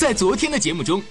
在昨天的节目中，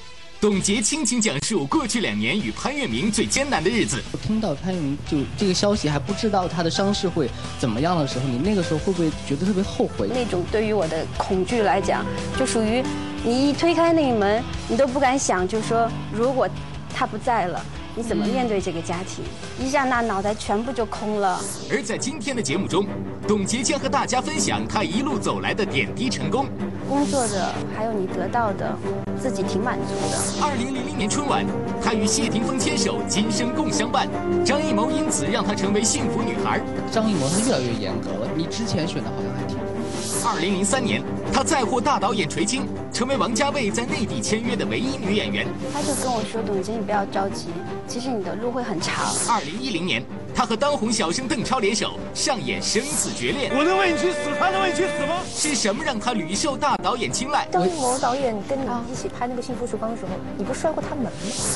董洁倾情讲述过去2年与潘粤明最艰难的日子。听到潘粤明就这个消息，还不知道他的伤势会怎么样的时候，你那个时候会不会觉得特别后悔？那种对于我的恐惧来讲，就属于你一推开那一门，你都不敢想，就说如果他不在了，你怎么面对这个家庭？一下那脑袋全部就空了。而在今天的节目中，董洁将和大家分享她一路走来的点滴成功。 工作的，还有你得到的，自己挺满足的。2000年春晚，她与谢霆锋牵手，今生共相伴。张艺谋因此让她成为幸福女孩。张艺谋他越来越严格了，你之前选的好像还挺好。2003年，她再获大导演垂青，成为王家卫在内地签约的唯一女演员。他就跟我说：“董洁，你不要着急，其实你的路会很长。”2010年，她和当红小生邓超联手上演《生死决裂》。我能为你去死，他能为你去死吗？是什么让她屡受大 导演青睐。张艺谋导演跟你一起拍那个《幸福时光》的时候，你不摔过他门吗？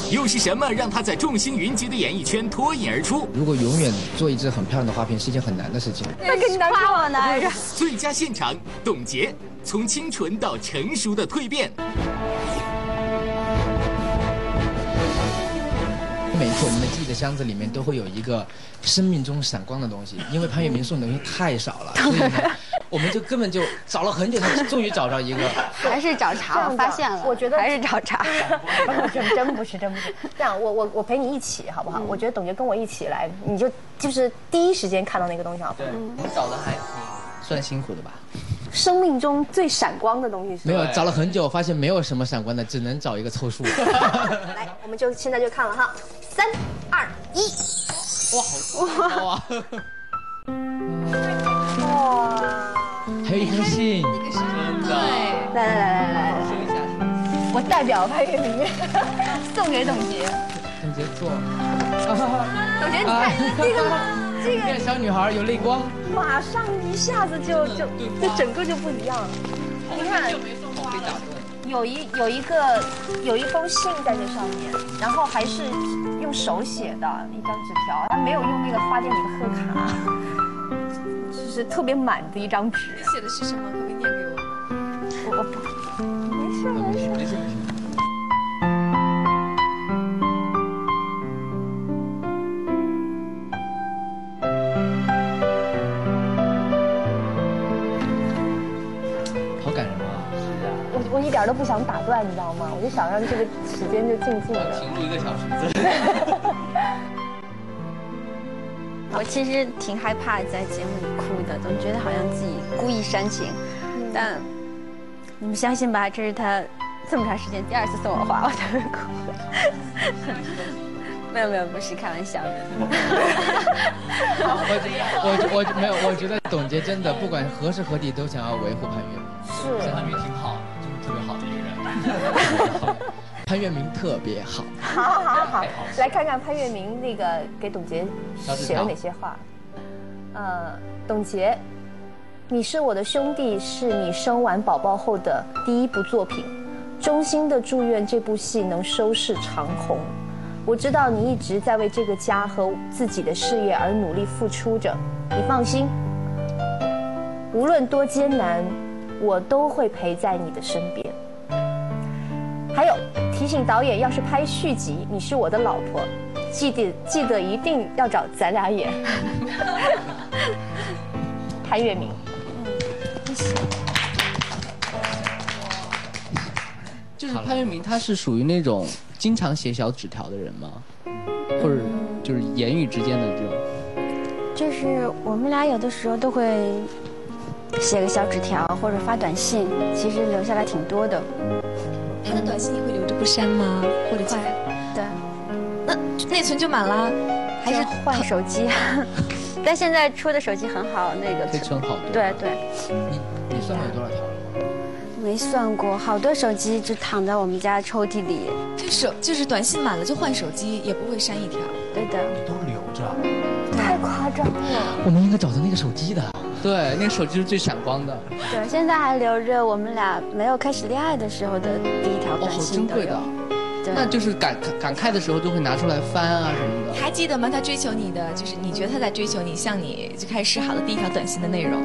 又是什么让他在众星云集的演艺圈脱颖而出？如果永远做一支很漂亮的花瓶是一件很难的事情。那给你夸我呢？最佳现场，董洁从清纯到成熟的蜕变。每次我们的自己的箱子里面都会有一个生命中闪光的东西，因为潘粤明送的东西太少了，所以呢。我们就根本就找了很久，才终于找着一个，还是找茬，我发现了，我觉得还是找茬，真不是。这样，我陪你一起好不好？我觉得董洁跟我一起来，你就是第一时间看到那个东西好不好？对，找的还挺算辛苦的吧。生命中最闪光的东西是？没有，找了很久，发现没有什么闪光的，只能找一个凑数。来，我们就现在就看了哈，3、2、1。哇，好哇。还有一封信，真的，来，我代表潘粤明送给董洁。董洁做，董洁你看这个小女孩有泪光，马上一下子就整个就不一样了。你看，有一封信在这上面，然后还是用手写的一张纸条，他没有用那个花店里的贺卡。 是特别满的一张纸。你写的是什么？可不可以念给我？我不，没事。好感人啊！是啊。我一点都不想打断，你知道吗？我就想让这个时间就静静的。停住1个小时。我其实挺害怕在节目里哭的，总觉得好像自己故意煽情。但你们相信吧，这是他这么长时间第2次送我花，我才会哭。没有，不是开玩笑的。我没有，我觉得董洁真的不管何时何地都想要维护潘粤明，是潘粤明挺好，就是特别好的一个人。潘粤明特别好，好，来看看潘粤明那个给董洁写了哪些话。董洁，你是我的兄弟，是你生完宝宝后的第一部作品，衷心的祝愿这部戏能收视长虹。我知道你一直在为这个家和自己的事业而努力付出着，你放心，无论多艰难，我都会陪在你的身边。 还有提醒导演，要是拍续集，你是我的老婆，记得一定要找咱俩演。潘粤明，谢谢。就是潘粤明，他是属于那种经常写小纸条的人吗？或者就是言语之间的这种？就是我们俩有的时候都会写个小纸条，或者发短信，其实留下来挺多的。 他的短信你会留着不删吗？或者会，对，那内存就满了，还是换手机？但现在出的手机很好，那个内存好多。对。你算过有多少条了？没算过，好多手机就躺在我们家抽屉里。就是短信满了就换手机，也不会删一条。对的。都留着。太夸张了。我们应该找到那个手机的。 对，那个手机是最闪光的。对，现在还留着我们俩没有开始恋爱的时候的第一条短信都有。哦，好珍贵的。那就是感慨的时候就会拿出来翻啊什么的。还记得吗？他追求你的，就是你觉得他在追求你，向你就开始示好的第一条短信的内容。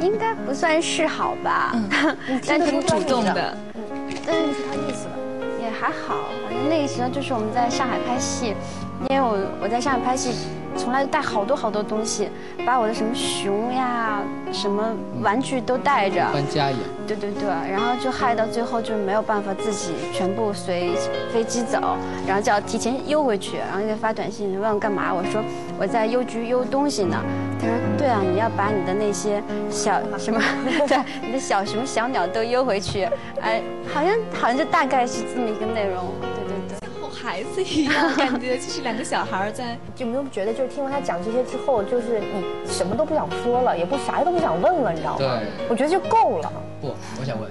应该不不算示好吧，但挺主动的，但是你说他意思吧，也还好。反正那个时候就是我们在上海拍戏，因为我在上海拍戏，从来带好多好多东西，把我的什么熊呀、什么玩具都带着，搬家也。对对对，然后就害到最后就没有办法自己全部随飞机走，然后就要提前邮回去，然后就发短信问我干嘛，我说我在邮局邮东西呢。他说对啊，你要把你的那些小什么，对，你的小什么小鸟都邮回去，哎，好像就大概是这么一个内容，对对对。孩子一样，感觉就是两个小孩在。有没有觉得，就是听完他讲这些之后，就是你什么都不想说了，也不啥都不想问了，你知道吗？对。我觉得就够了。不，我想问。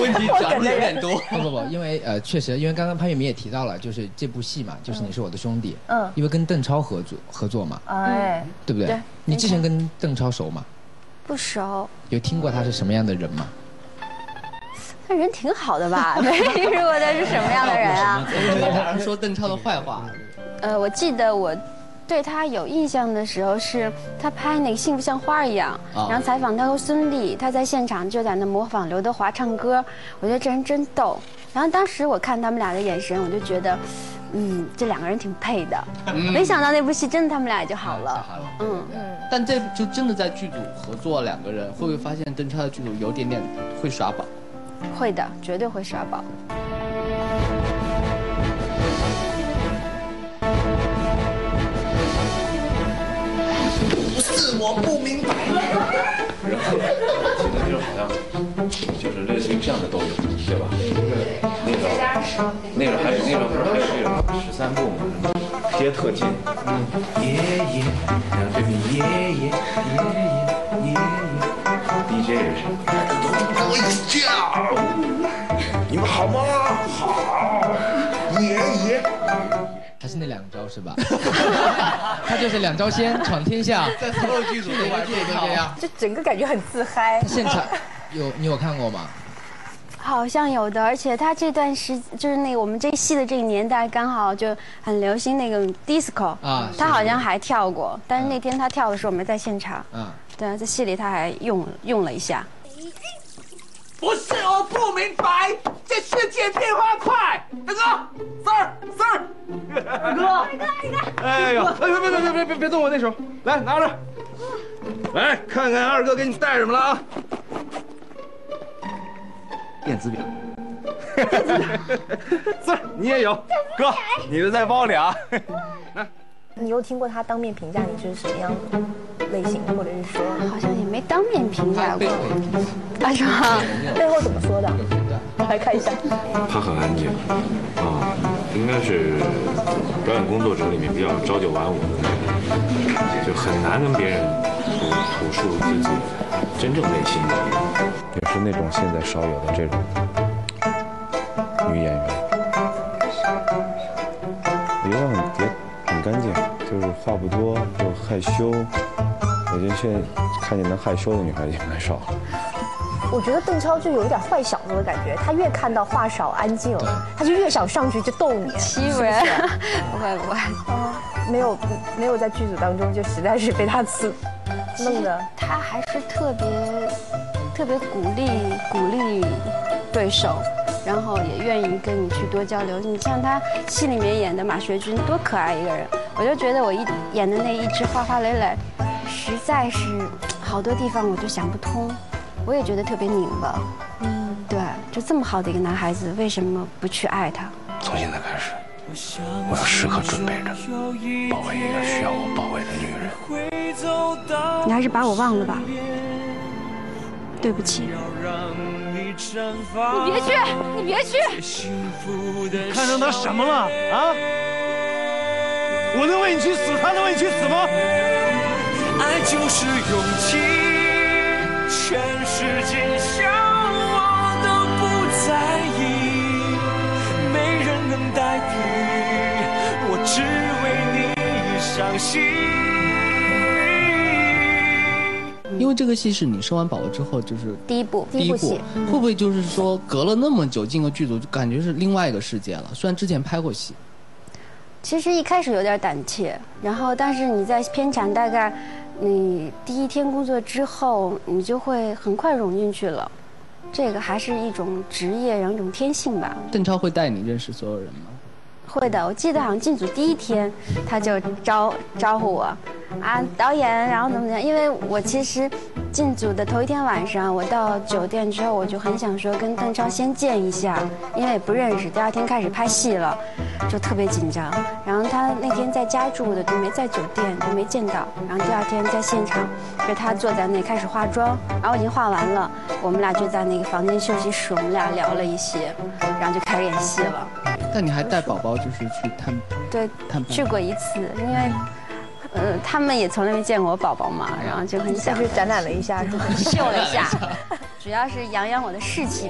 问题讲的有点多。不，因为确实，因为刚刚潘粤明也提到了，就是这部戏嘛，就是你是我的兄弟。嗯。因为跟邓超合作嘛。哎。对不对？对。你之前跟邓超熟吗？不熟。有听过他是什么样的人吗？他人挺好的吧？没听说过他是什么样的人啊？我说邓超的坏话。我记得我对他有印象的时候是他拍那个《幸福像花儿一样》，然后采访他和孙俪，他在现场就在那模仿刘德华唱歌，我觉得这人真逗。然后当时我看他们俩的眼神，我就觉得，这两个人挺配的。没想到那部戏真的他们俩也就好了。但这就真的在剧组合作，两个人会不会发现邓超的剧组有点会耍宝？会的，绝对会耍宝。不是我不明白。现在就好像就是类似于这样的都有，对吧？那个还有那个还有这个13部嘛，贴特技。爷爷，然后这边爷爷。DJ 也是，我叫，你们好吗？好，爷。还是那两招是吧？他就是两招先闯天下，在所有剧组都玩这个呀，就整个感觉很自嗨。现场你有看过吗？好像有的，而且他这段时就是那个我们这戏的这个年代，刚好就很流行那个 disco 啊，他好像还跳过，但是那天他跳的时候我没在现场。对啊，在戏里他还用了一下。不是，我不明白，这世界变化快。大哥，三儿，二哥，你看。哎呀，别动我那手，来拿着，来看看二哥给你带什么了啊？电子表。三儿，你也有，哥，你的在包里啊。来。你有听过他当面评价你是什么样的类型，或者是说好像也没当面评价过，啊是吗？背后怎么说的？我来看一下。他很安静，应该是表演工作者里面比较朝九晚五的，就很难跟别人吐述自己真正内心的，也是那种现在少有的这种女演员，流量很干净。就是话不多，又害羞。我觉得现在看见能害羞的女孩已经蛮少了。我觉得邓超就有一点坏小子的感觉，他越看到话少、安静，他就越想上去就逗你。欺负人？不会。没有在剧组当中就实在是被他弄的。他还是特别鼓励对手。然后也愿意跟你去多交流。你像他戏里面演的马学军，多可爱一个人！我就觉得我演的那一只花花蕾蕾，实在是好多地方我就想不通，我也觉得特别拧巴。对，就这么好的一个男孩子，为什么不去爱他？从现在开始，我要时刻准备着保卫一个需要我保卫的女人。你还是把我忘了吧。对不起。你别去！看上他什么了啊？我能为你去死，他能为你去死吗？爱就是勇气，全世界向往都不在意，没人能代替，我只为你伤心。因为这个戏是你生完宝宝之后，就是第一部戏，会不会就是说隔了那么久进个剧组，就感觉是另外一个世界了？虽然之前拍过戏，其实一开始有点胆怯，然后但是你在片场大概你第一天工作之后，你就会很快融进去了。这个还是一种职业，然后一种天性吧。邓超会带你认识所有人吗？会的，我记得好像进组第一天，他就招呼我，啊，导演，然后怎么样？因为我其实进组的头一天晚上，我到酒店之后，我就很想说跟邓超先见一下，因为也不认识。第二天开始拍戏了，就特别紧张。然后他那天在家住的，就没在酒店，就没见到。然后第二天在现场，就他坐在那开始化妆，然后我已经化完了，我们俩就在那个房间休息室，我们俩聊了一些，然后就开始演戏了。但你还带宝宝？就是去探去过一次，因为，他们也从来没见过我宝宝嘛，然后就很想就是展览了一下，秀了一下，主要是养养我的士气。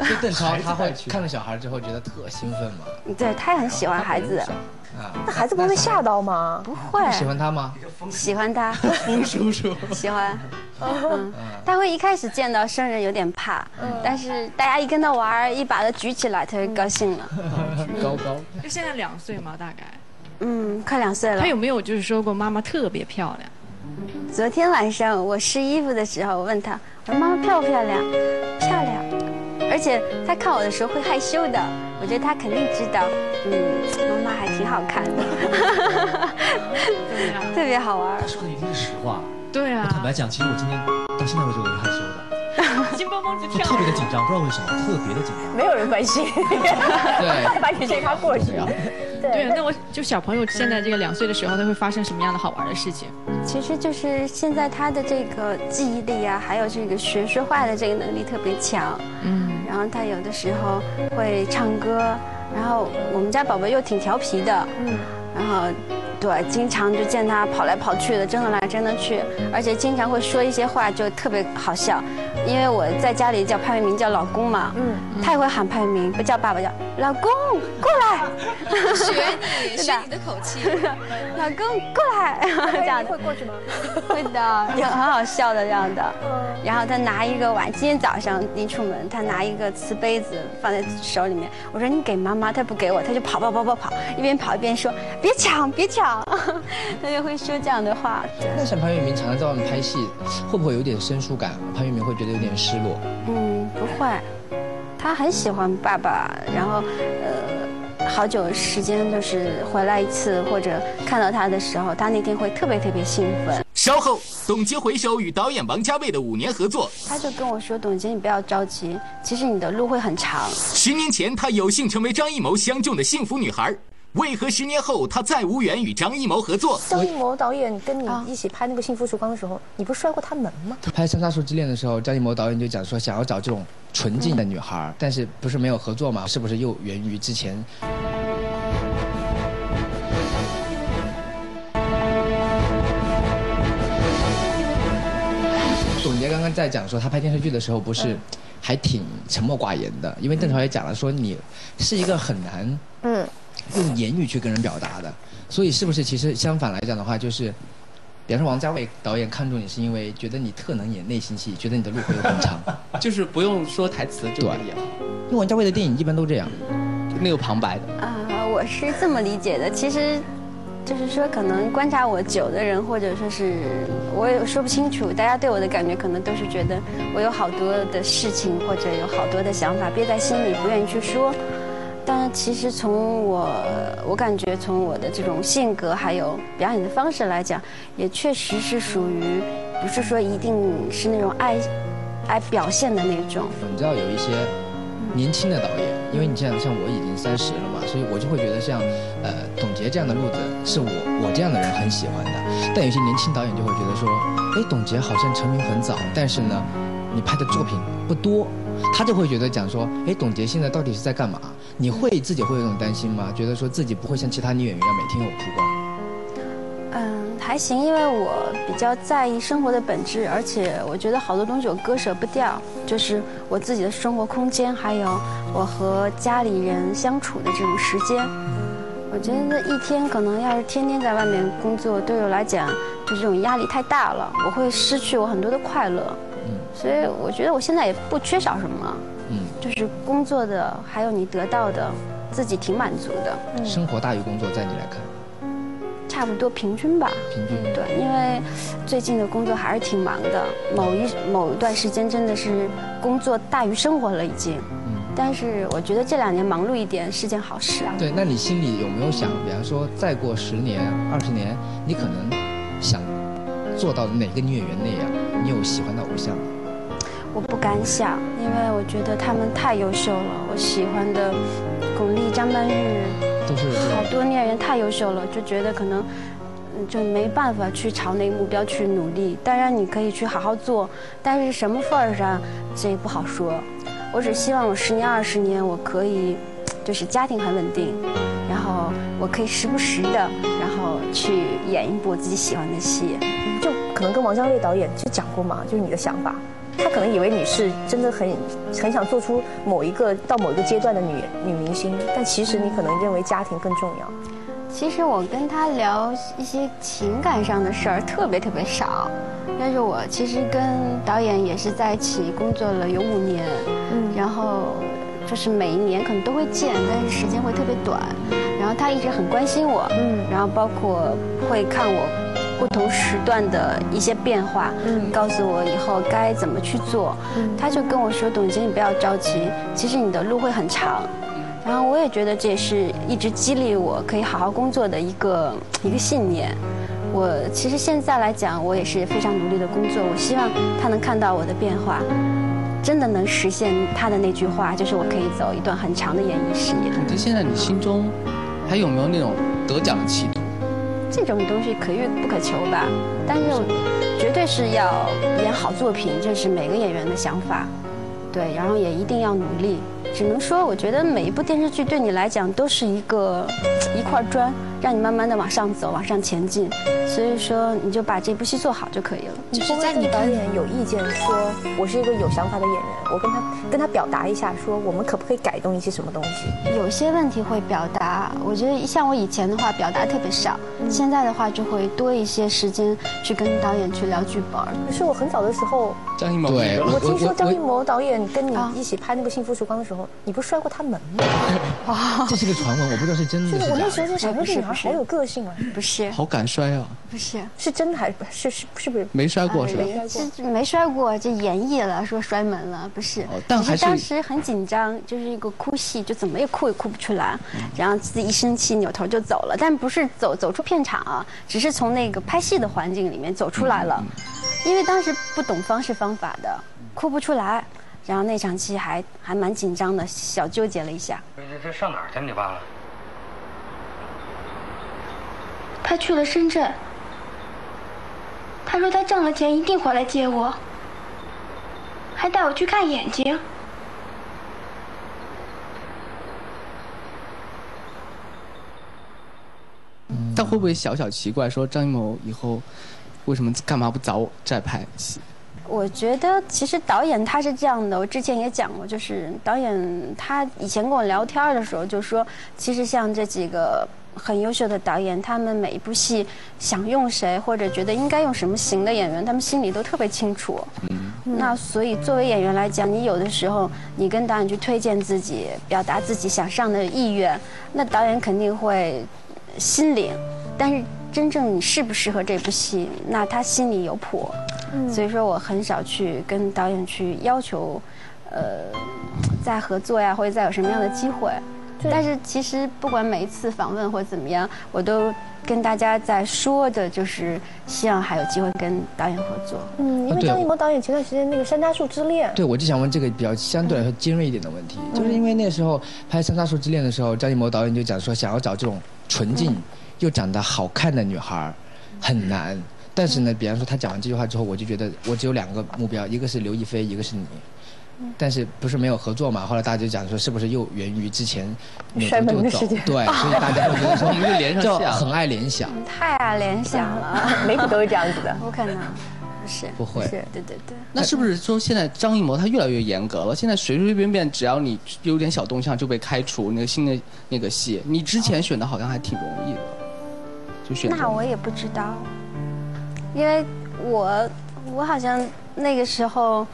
就邓超他会看到小孩之后觉得特兴奋吗？对，他也很喜欢孩子。那孩子不会吓到吗？不会。喜欢他吗？喜欢他。风叔叔。喜欢。他会一开始见到生人有点怕，但是大家一跟他玩，一把他举起来，他就高兴了。举高高。就现在2岁嘛，大概。快2岁了。他有没有就是说过妈妈特别漂亮？昨天晚上我试衣服的时候，我问他，我说妈妈漂不漂亮？漂亮。而且他看我的时候会害羞的，我觉得他肯定知道，妈妈还挺好看的，特别好玩。他说的一定是实话。对啊，我坦白讲，其实我今天到现在为止我是害羞的，金邦邦是特别的紧张，不知道为什么特别的紧张，没有人关心，对，把你这趴过去啊。对，那我就小朋友现在这个2岁的时候，他会发生什么样的好玩的事情？其实就是现在他的这个记忆力啊，还有这个学说话的这个能力特别强，然后他有的时候会唱歌，然后我们家宝宝又挺调皮的，然后。对，经常就见他跑来跑去的，争着来争着去，而且经常会说一些话，就特别好笑。因为我在家里叫潘粤明叫老公嘛，他也会喊潘粤明，不叫爸爸叫老公过来，学你的口气，老公过来，这样会过去吗？会的，就很好笑的这样的。然后他拿一个碗，今天早上一出门，他拿一个瓷杯子放在手里面，我说你给妈妈，他不给我，他就跑，一边跑一边说别抢别抢。他就会说这样的话。那像潘粤明常常在外面拍戏，会不会有点生疏感？潘粤明会觉得有点失落？不会，他很喜欢爸爸，然后好久时间就是回来一次，或者看到他的时候，他那天会特别兴奋。稍后，董洁回首与导演王家卫的5年合作，他就跟我说：“董洁，你不要着急，其实你的路会很长。”10年前，他有幸成为张艺谋相中的幸福女孩。为何10年后他再无缘与张艺谋合作？张艺谋导演跟你一起拍那个《幸福时光》的时候，你不是摔过他门吗？拍《山楂树之恋》的时候，张艺谋导演就讲说想要找这种纯净的女孩，但是不是没有合作吗？是不是又源于之前？董洁刚刚在讲说，她拍电视剧的时候不是还挺沉默寡言的，因为邓超也讲了说你是一个很难用言语去跟人表达的，所以是不是其实相反来讲的话，就是，比方说王家卫导演看中你是因为觉得你特能演内心戏，觉得你的路会很长，就是不用说台词就能演好。因为王家卫的电影一般都这样，没有旁白的。我是这么理解的，其实。就是说，可能观察我久的人，或者说是我也说不清楚，大家对我的感觉可能都是觉得我有好多的事情，或者有好多的想法憋在心里，不愿意去说。但其实从我感觉从我的这种性格还有表演的方式来讲，也确实是属于不是说一定是那种爱表现的那种。你知道有一些年轻的导演，因为你像我已经30了嘛，所以我就会觉得像董洁这样的路子是我这样的人很喜欢的。但有些年轻导演就会觉得说，哎，董洁好像成名很早，但是呢，你拍的作品不多，他就会觉得讲说，哎，董洁现在到底是在干嘛？你会自己会有种担心吗？觉得说自己不会像其他女演员一样每天有曝光？还行，因为我比较在意生活的本质，而且我觉得好多东西我割舍不掉，就是我自己的生活空间，还有我和家里人相处的这种时间。我觉得一天可能要是天天在外面工作，对我来讲就这种压力太大了，我会失去我很多的快乐。所以我觉得我现在也不缺少什么，就是工作的，还有你得到的，自己挺满足的。生活大于工作，在你来看？差不多平均吧。平均对，因为最近的工作还是挺忙的，某一段时间真的是工作大于生活了已经。但是我觉得这两年忙碌一点是件好事啊。对，那你心里有没有想，比方说再过10年、20年，你可能想做到哪个女演员那样？你有喜欢的偶像吗？我不敢想，因为我觉得他们太优秀了。我喜欢的巩俐、张曼玉，都是好多女演员太优秀了，就觉得可能就没办法去朝那个目标去努力。当然你可以去好好做，但是什么份儿上这也不好说。我只希望我10年、20年我可以，就是家庭很稳定，然后我可以时不时的，然后去演一部我自己喜欢的戏。就可能跟王家卫导演去讲过嘛，就是你的想法，他可能以为你是真的很想做出某一个阶段的女明星，但其实你可能认为家庭更重要。其实我跟他聊一些情感上的事儿特别少。但是我其实跟导演也是在一起工作了有5年，然后就是每一年可能都会见，但是时间会特别短。然后他一直很关心我，然后包括会看我不同时段的一些变化，告诉我以后该怎么去做。他就跟我说：“董洁，你不要着急，其实你的路会很长。”然后我也觉得这也是一直激励我可以好好工作的一个信念。我其实现在来讲，我也是非常努力的工作。我希望他能看到我的变化，真的能实现他的那句话，就是我可以走一段很长的演艺事业。你觉得现在你心中还有没有那种得奖的气度？这种东西可遇不可求吧，但是绝对是要演好作品，这是每个演员的想法。对，然后也一定要努力。只能说，我觉得每一部电视剧对你来讲都是一块砖。让你慢慢的往上走，往上前进，所以说你就把这部戏做好就可以了。就是在你导演有意见说，我是一个有想法的演员，我跟他表达一下，说我们可不可以改动一些什么东西？有些问题会表达，我觉得像我以前的话表达特别少，现在的话就会多一些时间去跟导演去聊剧本。可是我很早的时候，张艺谋，我听说张艺谋导演跟你一起拍那个《幸福时光》的时候，你不是摔过他门吗？哇，这是个传闻，我不知道是真的。我那时候就想，好有个性啊！不是，好敢摔啊！不是，是真的还是不是？没摔过是吧？没摔过，就演绎了说摔门了，不是。但还是当时很紧张，就是一个哭戏，就怎么也哭不出来，然后自己一生气扭头就走了，但不是走出片场啊，只是从那个拍戏的环境里面走出来了，因为当时不懂方式方法的，哭不出来，然后那场戏还蛮紧张的，小纠结了一下。这上哪儿去？你爸了？他去了深圳，他说他挣了钱一定回来接我，还带我去看眼睛。但会不会小奇怪，说张艺谋以后为什么不找我再拍戏？我觉得其实导演他是这样的，我之前也讲过，就是导演他以前跟我聊天的时候就说，其实像这几个很优秀的导演，他们每一部戏想用谁，或者觉得应该用什么型的演员，他们心里都特别清楚。那所以作为演员来讲，你有的时候你跟导演去推荐自己，表达自己想上的意愿，那导演肯定会心领，但是真正你适不适合这部戏，那他心里有谱。所以说我很少去跟导演去要求再合作呀，或者再有什么样的机会。但是其实不管每一次访问或怎么样，我都跟大家在说的就是希望还有机会跟导演合作。因为张艺谋导演前段时间那个《山楂树之恋》，对，我就想问这个比较相对来说尖锐一点的问题，就是因为那时候拍《山楂树之恋》的时候，张艺谋导演就讲说想要找这种纯净又长得好看的女孩很难。但是呢，比方说他讲完这句话之后，我就觉得我只有2个目标，一个是刘亦菲，一个是你。但是不是没有合作嘛？后来大家就讲说，是不是又源于之前摔门的事件？对，所以大家会觉得说，我们就联想，很爱联想，太爱联想了，每部都是这样子的，不可能，不是，不会，是，对。那是不是说现在张艺谋他越来越严格了？现在随便只要你有点小动向就被开除那个新的那个戏，你之前选的好像还挺容易的，就选。那我也不知道，因为我好像那个时候。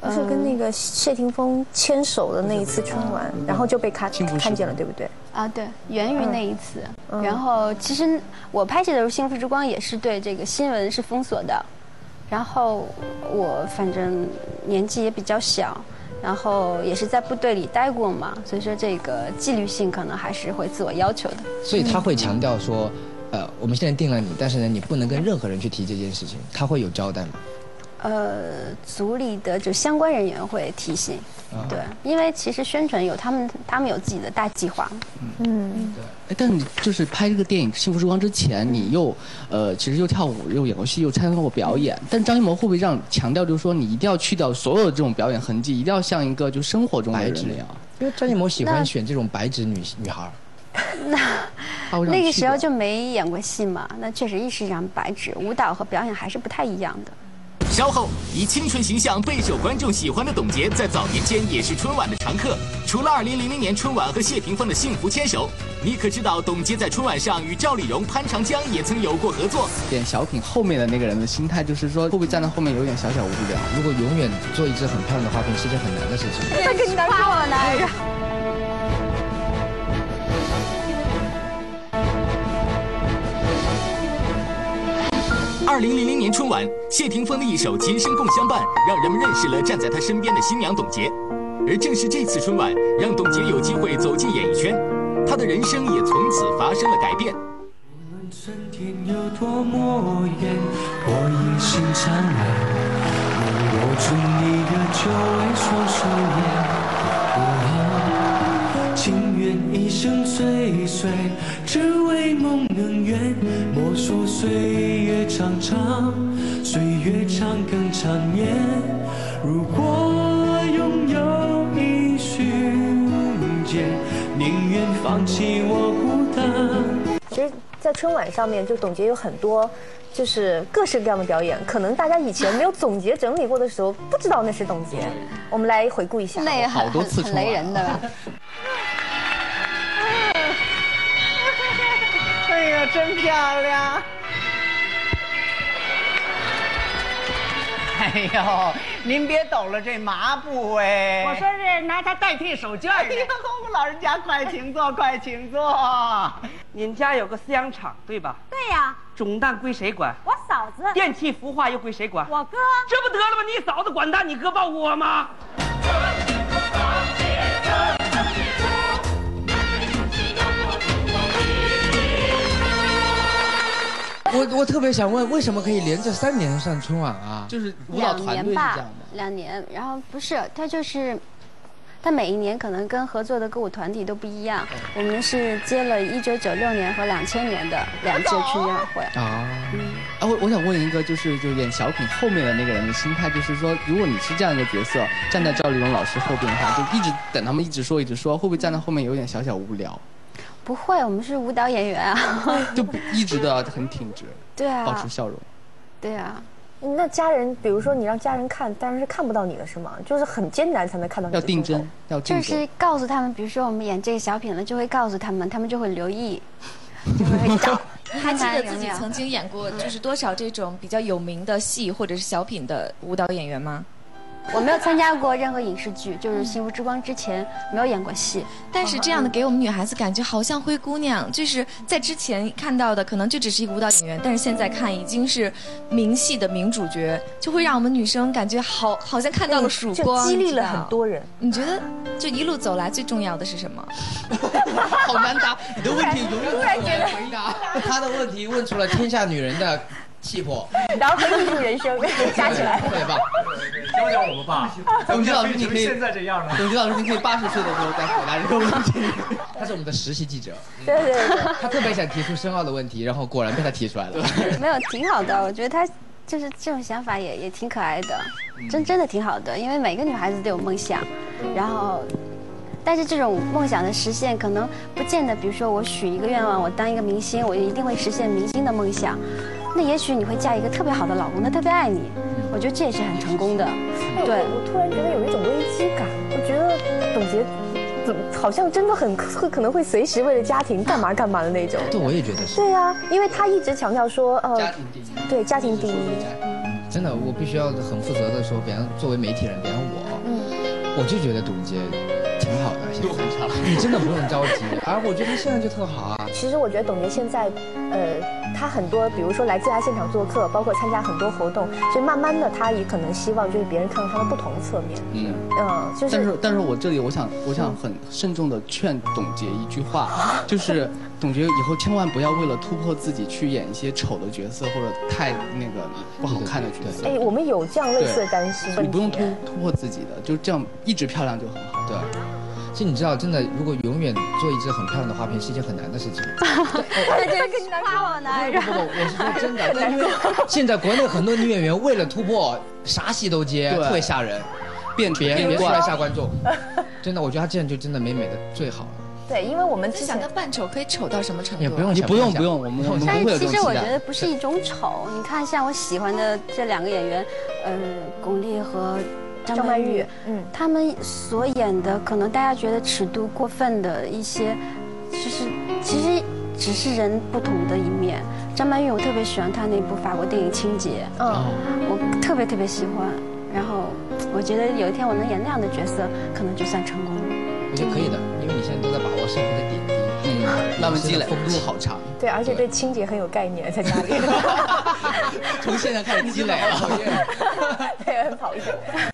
不是跟那个谢霆锋牵手的那一次春晚，然后就被看见了，对不对？啊，对，源于那一次。然后其实我拍戏的时候，《幸福之光》也是对这个新闻是封锁的，然后我反正年纪也比较小，然后也是在部队里待过嘛，所以说这个纪律性可能还是会自我要求的。所以他会强调说，我们现在定了你，但是呢，你不能跟任何人去提这件事情，他会有交代吗？组里的就相关人员会提醒，对，因为其实宣传有他们有自己的大计划。嗯，对。但你就是拍这个电影《幸福之光》之前，你又其实又跳舞，又演过戏，又参加过表演。但张艺谋会不会强调，就是说你一定要去掉所有的这种表演痕迹，一定要像一个就生活中的人那样？因为张艺谋喜欢选这种白纸女孩。那个时候就没演过戏嘛，那确实意识上白纸，舞蹈和表演还是不太一样的。稍后，以清纯形象备受观众喜欢的董洁，在早年间也是春晚的常客。除了2000年春晚和谢霆锋的幸福牵手，你可知道董洁在春晚上与赵丽蓉、潘长江也曾有过合作。演小品后面的那个人的心态就是说，会不会站到后面有点小小无聊？如果永远做一只很漂亮的花瓶是件很难的事情。他跟你夸我来着。2000春晚，谢霆锋的一首《今生共相伴》让人们认识了站在他身边的新娘董洁，而正是这次春晚让董洁有机会走进演艺圈，她的人生也从此发生了改变。无论春天有多么远，我一心灿烂，我祝你的久违双手烟，情愿一生追随，只为梦能圆。莫说岁月长长，岁月长更长夜。如果拥有一瞬间，宁愿放弃我孤单。其实，在春晚上面，就董洁有很多，就是各式各样的表演，可能大家以前没有总结整理过的时候，不知道那是董洁。我们来回顾一下，那好多次很雷人的。哎呀，真漂亮！哎呦，您别抖了这麻布哎！我说是拿它代替手绢。哎呦，老人家快请坐，快请坐。您家有个饲养场对吧？对呀。种蛋归谁管？我嫂子。电器孵化又归谁管？我哥。这不得了吗？你嫂子管蛋，你哥抱窝吗？我特别想问，为什么可以连着3年上春晚啊？就是舞蹈团队是这样的。2年，然后不是他就是，他每一年可能跟合作的歌舞团体都不一样。我们是接了1996年和2000年的2届春晚会。我想问一个，就是演小品后面的那个人的心态，就是说，如果你是这样一个角色，站在赵丽蓉老师后边的话，就一直等他们一直说，会不会站在后面有点小小无聊？不会，我们是舞蹈演员啊，就一直的很挺直，对啊，保持笑容，对啊。那家人，比如说你让家人看，当然是看不到你的是吗？就是很艰难才能看到你的。要定真，就是告诉他们，比如说我们演这个小品了，就会告诉他们，他们就会留意，就会找。还记得自己曾经演过就是多少这种比较有名的戏或者是小品的舞蹈演员吗？我没有参加过任何影视剧，就是《幸福之光》之前没有演过戏，但是这样的给我们女孩子感觉好像灰姑娘，就是在之前看到的可能就只是一个舞蹈演员，但是现在看已经是名戏的名主角，就会让我们女生感觉好像看到了曙光，就激励了很多人。你觉得就一路走来最重要的是什么？好难答，你的问题永远无法回答。他的问题问出了天下女人的气魄，然后和艺术人生加起来，对吧？教教我们吧，董洁老师，你可以现在这样了。董洁老师，你可以80岁的时候再回答这个问题。他是我们的实习记者，对，他特别想提出深奥的问题，然后果然被他提出来了。没有，挺好的，我觉得他就是这种想法也挺可爱的，真的挺好的，因为每个女孩子都有梦想，然后。但是这种梦想的实现可能不见得，比如说我许一个愿望，我当一个明星，我就一定会实现明星的梦想。那也许你会嫁一个特别好的老公，他特别爱你，我觉得这也是很成功的。对，我突然觉得有一种危机感，我觉得董洁好像真的很可能会随时为了家庭干嘛干嘛的那种。对，我也觉得是。对啊，因为他一直强调说，家庭第一，对，家庭第一。真的，我必须要很负责的说，别人作为媒体人，别人我，我就觉得董洁挺好的，现在很差，你真的不用着急啊，我觉得现在就特好啊。其实我觉得董洁现在，她很多，比如说来自她现场做客，包括参加很多活动，所以慢慢的她也可能希望就是别人看到她的不同侧面。就是。但是我这里我想很慎重的劝董洁一句话，就是董洁以后千万不要为了突破自己去演一些丑的角色或者太那个不好看的角色。哎，我们有这样类似的担心。你不用突破自己的，就这样一直漂亮就很好。对。其实你知道，真的，如果永远做一只很漂亮的花瓶是一件很难的事情。对对，跟你夸我呢。我是说真的，因为现在国内很多女演员为了突破，啥戏都接，特别吓人，别出来吓观众。真的，我觉得她这样就真的美的最好了。对，因为我们只想她扮丑，可以丑到什么程度？也不用，不用，我们不会有这种期待。但其实我觉得不是一种丑，你看，像我喜欢的这两个演员，巩俐和张曼玉，他们所演的可能大家觉得尺度过分的一些，其实只是人不同的一面。张曼玉我特别喜欢她那部法国电影《清洁》，我特别喜欢。然后我觉得有一天我能演那样的角色，可能就算成功了。我觉得可以的，因为你现在都在把握生活的点滴，慢慢积累，风度好长。对，而且对清洁很有概念，在家里。从现在开始积累了。很讨厌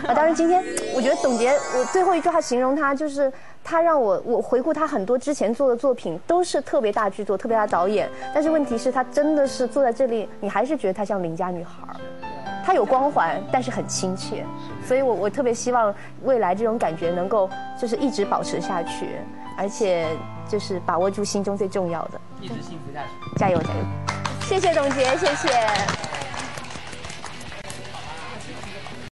啊！当然，今天我觉得董洁，我最后一句话形容她就是，她让我回顾她很多之前做的作品，都是特别大制作、特别大导演，但是问题是，她真的是坐在这里，你还是觉得她像邻家女孩，她有光环，但是很亲切，所以我特别希望未来这种感觉能够就是一直保持下去，而且就是把握住心中最重要的，一直幸福下去，加油加油！谢谢董洁，谢谢。